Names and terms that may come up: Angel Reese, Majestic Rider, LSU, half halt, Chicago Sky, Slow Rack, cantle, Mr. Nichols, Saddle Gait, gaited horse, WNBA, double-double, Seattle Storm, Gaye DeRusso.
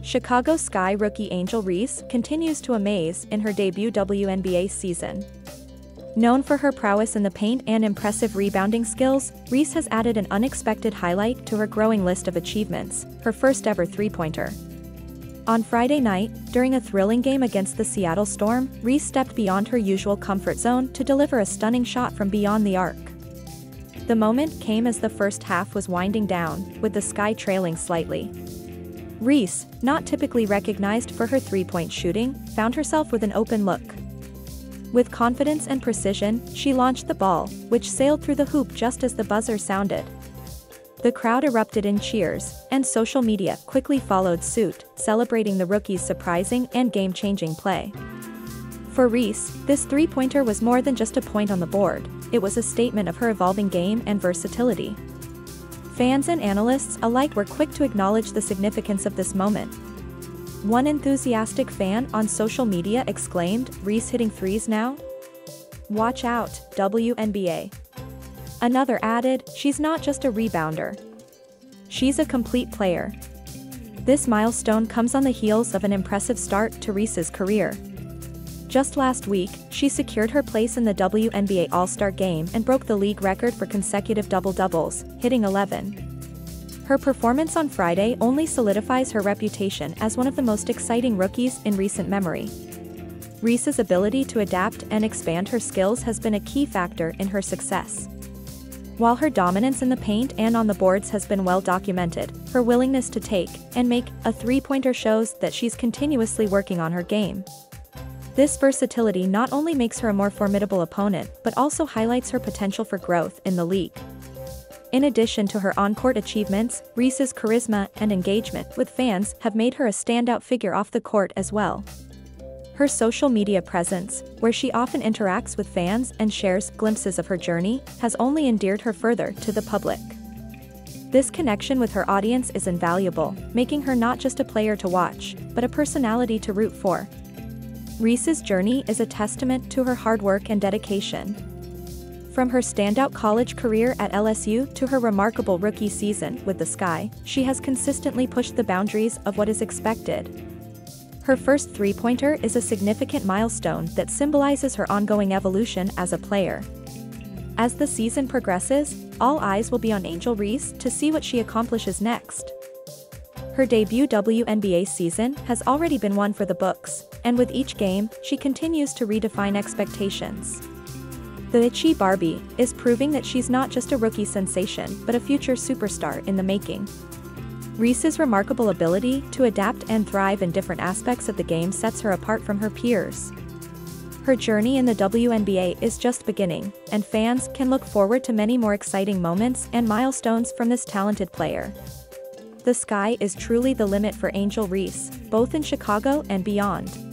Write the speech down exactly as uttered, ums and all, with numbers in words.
Chicago Sky rookie Angel Reese continues to amaze in her debut W N B A season. Known for her prowess in the paint and impressive rebounding skills, Reese has added an unexpected highlight to her growing list of achievements, her first-ever three-pointer. On Friday night, during a thrilling game against the Seattle Storm, Reese stepped beyond her usual comfort zone to deliver a stunning shot from beyond the arc. The moment came as the first half was winding down, with the Sky trailing slightly. Reese, not typically recognized for her three-point shooting, found herself with an open look. With confidence and precision, she launched the ball, which sailed through the hoop just as the buzzer sounded. The crowd erupted in cheers, and social media quickly followed suit, celebrating the rookie's surprising and game-changing play. For Reese, this three-pointer was more than just a point on the board, it was a statement of her evolving game and versatility. Fans and analysts alike were quick to acknowledge the significance of this moment. One enthusiastic fan on social media exclaimed, "Reese hitting threes now? Watch out, W N B A." Another added, "She's not just a rebounder. She's a complete player." This milestone comes on the heels of an impressive start to Reese's career. Just last week, she secured her place in the W N B A All-Star Game and broke the league record for consecutive double-doubles, hitting eleven. Her performance on Friday only solidifies her reputation as one of the most exciting rookies in recent memory. Reese's ability to adapt and expand her skills has been a key factor in her success. While her dominance in the paint and on the boards has been well documented, her willingness to take and make a three-pointer shows that she's continuously working on her game. This versatility not only makes her a more formidable opponent, but also highlights her potential for growth in the league. In addition to her on-court achievements, Reese's charisma and engagement with fans have made her a standout figure off the court as well. Her social media presence, where she often interacts with fans and shares glimpses of her journey, has only endeared her further to the public. This connection with her audience is invaluable, making her not just a player to watch, but a personality to root for. Reese's journey is a testament to her hard work and dedication. From her standout college career at L S U to her remarkable rookie season with the Sky, she has consistently pushed the boundaries of what is expected. Her first three-pointer is a significant milestone that symbolizes her ongoing evolution as a player. As the season progresses, all eyes will be on Angel Reese to see what she accomplishes next. Her debut W N B A season has already been one for the books, and with each game, she continues to redefine expectations. The Itchy Barbie is proving that she's not just a rookie sensation, but a future superstar in the making. Reese's remarkable ability to adapt and thrive in different aspects of the game sets her apart from her peers. Her journey in the W N B A is just beginning, and fans can look forward to many more exciting moments and milestones from this talented player. The sky is truly the limit for Angel Reese, both in Chicago and beyond.